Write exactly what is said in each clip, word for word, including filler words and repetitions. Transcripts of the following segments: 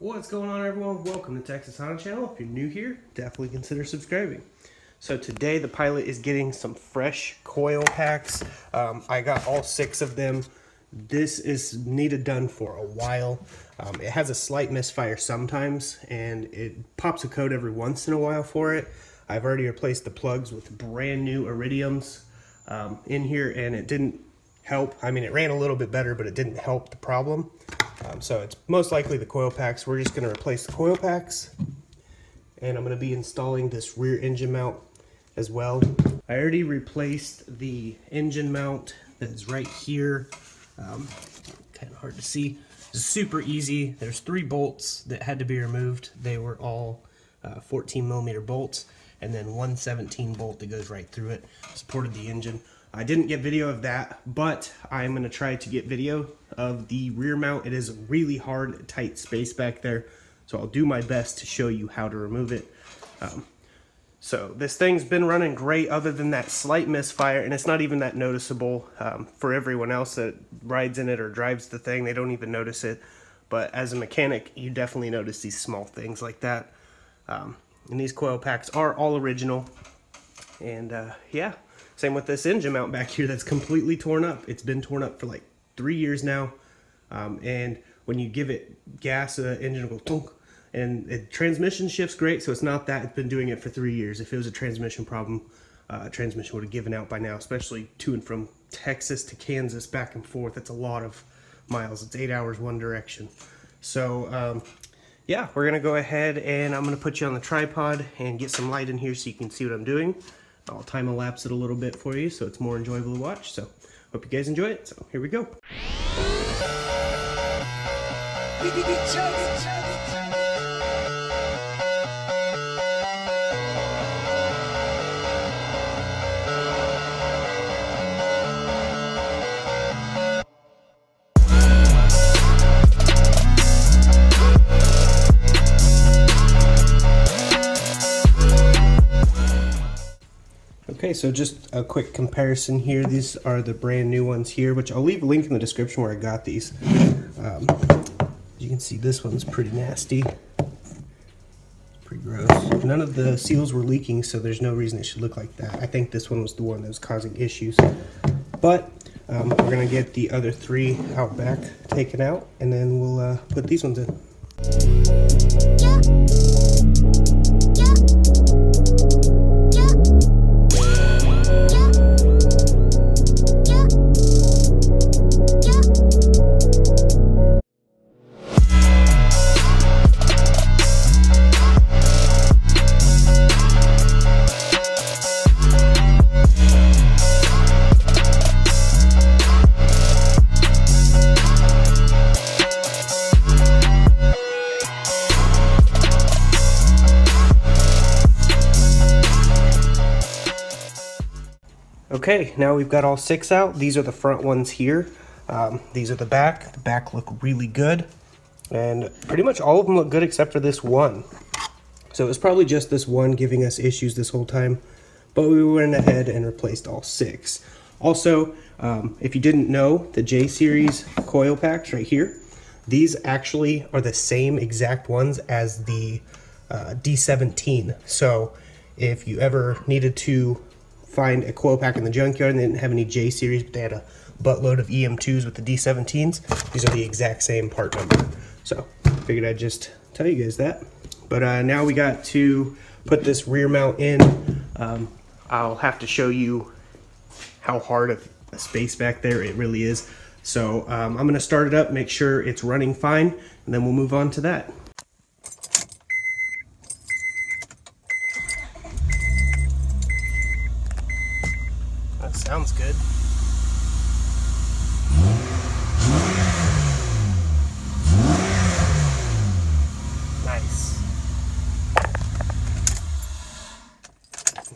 What's going on, everyone? Welcome to Texas Honda Channel. If you're new here, definitely consider subscribing. So today the Pilot is getting some fresh coil packs. Um, I got all six of them. This is needed done for a while. Um, it has a slight misfire sometimes, and it pops a code every once in a while for it. I've already replaced the plugs with brand new iridiums um, in here, and it didn't help. I mean, it ran a little bit better, but it didn't help the problem. Um, so it's most likely the coil packs. We're just going to replace the coil packs, and I'm going to be installing this rear engine mount as well. I already replaced the engine mount that's right here. Um, kind of hard to see. It's super easy. There's three bolts that had to be removed. They were all uh, fourteen millimeter bolts, and then one seventeen bolt that goes right through it, supported the engine. I didn't get video of that, but I'm going to try to get video of the rear mount. It is a really hard, tight space back there, so I'll do my best to show you how to remove it. Um, so this thing's been running great other than that slight misfire, and it's not even that noticeable um, for everyone else that rides in it or drives the thing. They don't even notice it, but as a mechanic, you definitely notice these small things like that. Um, and these coil packs are all original, and uh, yeah. Same with this engine mount back here that's completely torn up. It's been torn up for like three years now. Um, and when you give it gas, the uh, engine will go thunk, and it, transmission shifts great, so it's not that. It's been doing it for three years. If it was a transmission problem, uh, transmission would have given out by now, especially to and from Texas to Kansas, back and forth. That's a lot of miles. It's eight hours one direction. So um, yeah, we're gonna go ahead and I'm gonna put you on the tripod and get some light in here so you can see what I'm doing. I'll time elapse it a little bit for you so it's more enjoyable to watch. So hope you guys enjoy it. So here we go. Okay, so just a quick comparison here. These are the brand new ones here, which I'll leave a link in the description where I got these. Um, as you can see, this one's pretty nasty. It's pretty gross. None of the seals were leaking, so there's no reason it should look like that. I think this one was the one that was causing issues. But um, we're gonna get the other three out back taken out, and then we'll uh, put these ones in. Okay, now we've got all six out. These are the front ones here. Um, these are the back. The back look really good. And pretty much all of them look good except for this one. So it was probably just this one giving us issues this whole time. But we went ahead and replaced all six. Also, um, if you didn't know, the J series coil packs right here, these actually are the same exact ones as the uh, D seventeen. So if you ever needed to find a coil pack in the junkyard and they didn't have any J series, but they had a buttload of E M twos with the D seventeens. These are the exact same part number. So figured I'd just tell you guys that. But uh, now we got to put this rear mount in. Um, I'll have to show you how hard of a space back there it really is. So um, I'm gonna start it up, make sure it's running fine, and then we'll move on to that. Sounds good. Nice.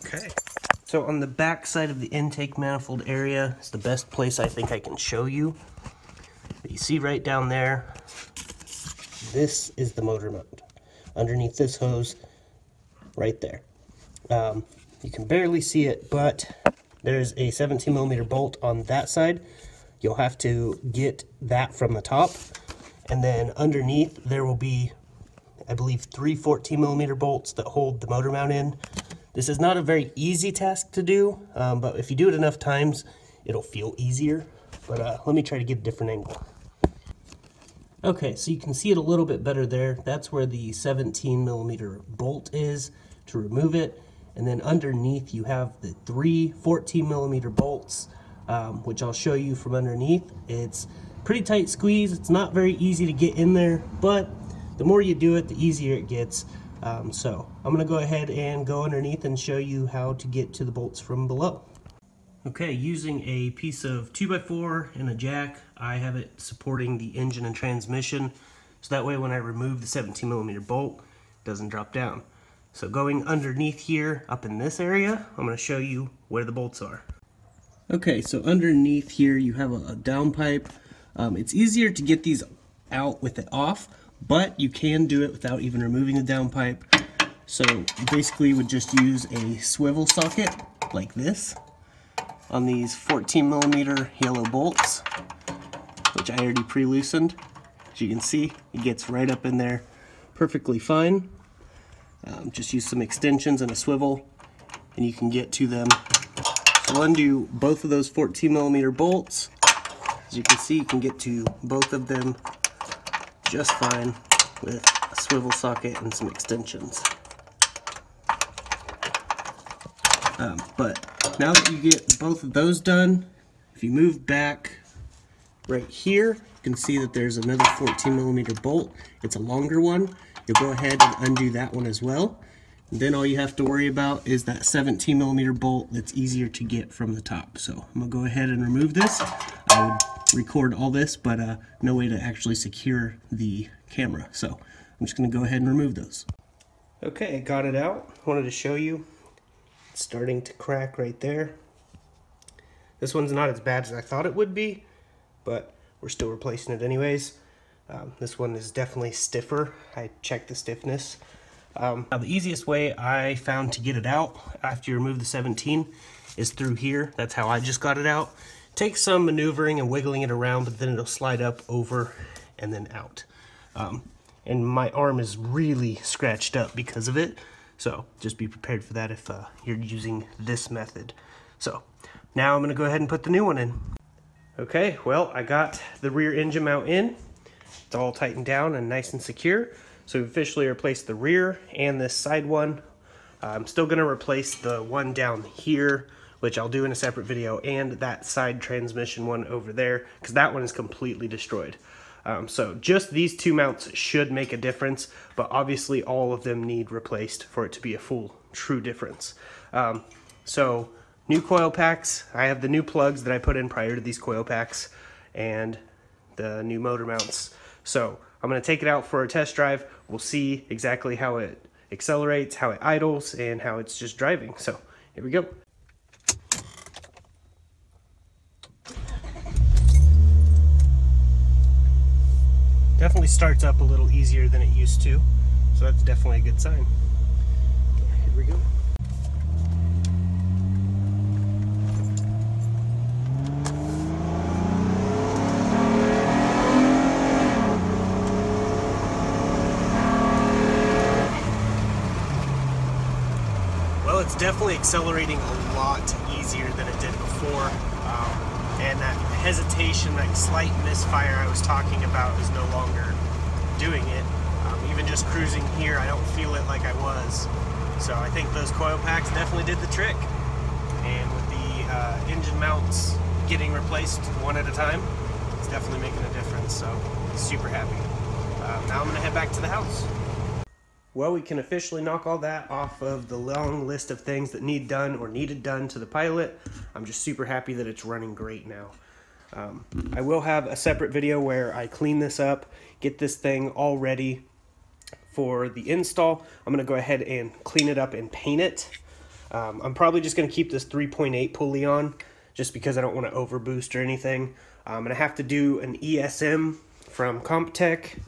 Okay. So on the back side of the intake manifold area is the best place I think I can show you. You see right down there, this is the motor mount. Underneath this hose, right there. Um, you can barely see it, but there's a seventeen millimeter bolt on that side. You'll have to get that from the top. And then underneath, there will be I believe three fourteen millimeter bolts that hold the motor mount in. This is not a very easy task to do, um, but if you do it enough times, it'll feel easier. But uh, let me try to get a different angle. Okay, so you can see it a little bit better there. That's where the seventeen millimeter bolt is to remove it. And then underneath you have the three fourteen millimeter bolts, um, which I'll show you from underneath. It's pretty tight squeeze. It's not very easy to get in there, but the more you do it, the easier it gets. Um, so I'm gonna go ahead and go underneath and show you how to get to the bolts from below. Okay, using a piece of two by four and a jack, I have it supporting the engine and transmission, so that way when I remove the seventeen millimeter bolt, it doesn't drop down. So going underneath here, up in this area, I'm going to show you where the bolts are. Okay, so underneath here you have a, a down pipe. Um, it's easier to get these out with it off, but you can do it without even removing the down pipe. So you basically would just use a swivel socket like this on these fourteen millimeter yellow bolts, which I already pre-loosened. As you can see, it gets right up in there perfectly fine. Um, just use some extensions and a swivel and you can get to them. So we'll undo both of those fourteen millimeter bolts. As you can see, you can get to both of them just fine with a swivel socket and some extensions. Um, but now that you get both of those done, if you move back right here, you can see that there's another fourteen millimeter bolt. It's a longer one. You'll go ahead and undo that one as well. And then all you have to worry about is that seventeen millimeter bolt that's easier to get from the top. So I'm gonna go ahead and remove this. I would record all this, but uh, no way to actually secure the camera. So I'm just gonna go ahead and remove those. Okay, I got it out. I wanted to show you. It's starting to crack right there. This one's not as bad as I thought it would be, but we're still replacing it anyways. Um, this one is definitely stiffer. I checked the stiffness. Um, now the easiest way I found to get it out after you remove the seventeen is through here. That's how I just got it out. Take some maneuvering and wiggling it around, but then it'll slide up, over, and then out. Um, and my arm is really scratched up because of it. So just be prepared for that if uh, you're using this method. So now I'm going to go ahead and put the new one in. Okay, well, I got the rear engine mount in. It's all tightened down and nice and secure. So we've officially replaced the rear and this side one. I'm still going to replace the one down here, which I'll do in a separate video, and that side transmission one over there, because that one is completely destroyed. Um, so just these two mounts should make a difference, but obviously all of them need replaced for it to be a full, true difference. Um, so new coil packs, I have the new plugs that I put in prior to these coil packs and the new motor mounts. So I'm going to take it out for a test drive. We'll see exactly how it accelerates, how it idles, and how it's just driving. So here we go. Definitely starts up a little easier than it used to, so that's definitely a good sign. Here we go. Well, it's definitely accelerating a lot easier than it did before. Um, And that hesitation, that slight misfire I was talking about is no longer doing it. Um, even just cruising here, I don't feel it like I was. So I think those coil packs definitely did the trick. And with the uh, engine mounts getting replaced one at a time, it's definitely making a difference. So super happy. Um, now I'm going to head back to the house. Well, we can officially knock all that off of the long list of things that need done or needed done to the Pilot. I'm just super happy that it's running great now. Um, I will have a separate video where I clean this up, get this thing all ready for the install. I'm going to go ahead and clean it up and paint it. Um, I'm probably just going to keep this three point eight pulley on just because I don't want to overboost or anything. I'm going to have to do an E S M from CompTech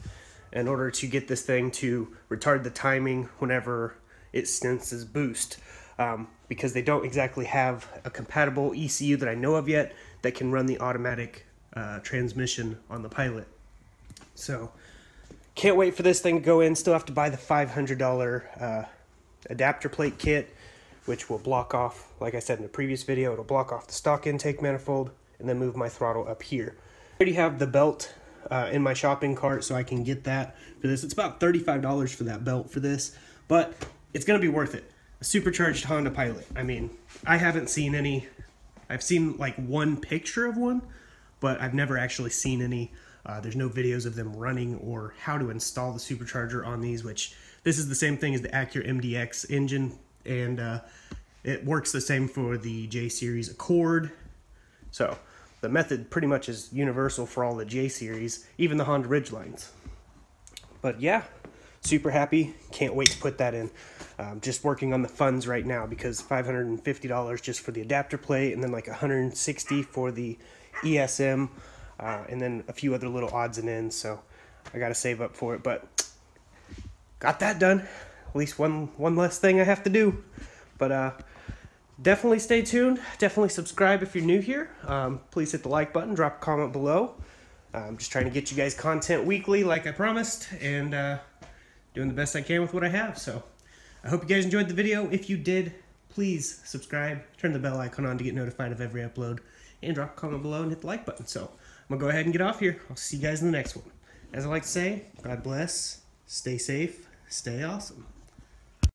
in order to get this thing to retard the timing whenever it senses boost, um, because they don't exactly have a compatible E C U that I know of yet that can run the automatic uh, transmission on the Pilot. So Can't wait for this thing to go in. Still have to buy the five hundred dollar uh, adapter plate kit, which will block off, like I said in the previous video, it'll block off the stock intake manifold and then move my throttle up here. I already have the belt uh, in my shopping cart, so I can get that for this. It's about thirty-five dollars for that belt for this, but it's gonna be worth it. A supercharged Honda Pilot. I mean, I haven't seen any. I've seen like one picture of one, but I've never actually seen any. Uh, there's no videos of them running or how to install the supercharger on these, which this is the same thing as the Acura M D X engine, and uh, it works the same for the J series Accord. So the method pretty much is universal for all the J series, even the Honda Ridge lines. But yeah, super happy. Can't wait to put that in. Um, just working on the funds right now, because five hundred fifty dollars just for the adapter plate, and then like one hundred sixty dollars for the E S M. Uh, and then a few other little odds and ends, so I gotta save up for it, but got that done. At least one one less thing I have to do. But uh, definitely stay tuned. Definitely subscribe if you're new here. Um, please hit the like button, drop a comment below. I'm just trying to get you guys content weekly like I promised, and uh, doing the best I can with what I have. So I hope you guys enjoyed the video. If you did, please subscribe, turn the bell icon on to get notified of every upload, and drop a comment below and hit the like button. So I'm going to go ahead and get off here. I'll see you guys in the next one. As I like to say, God bless, stay safe, stay awesome.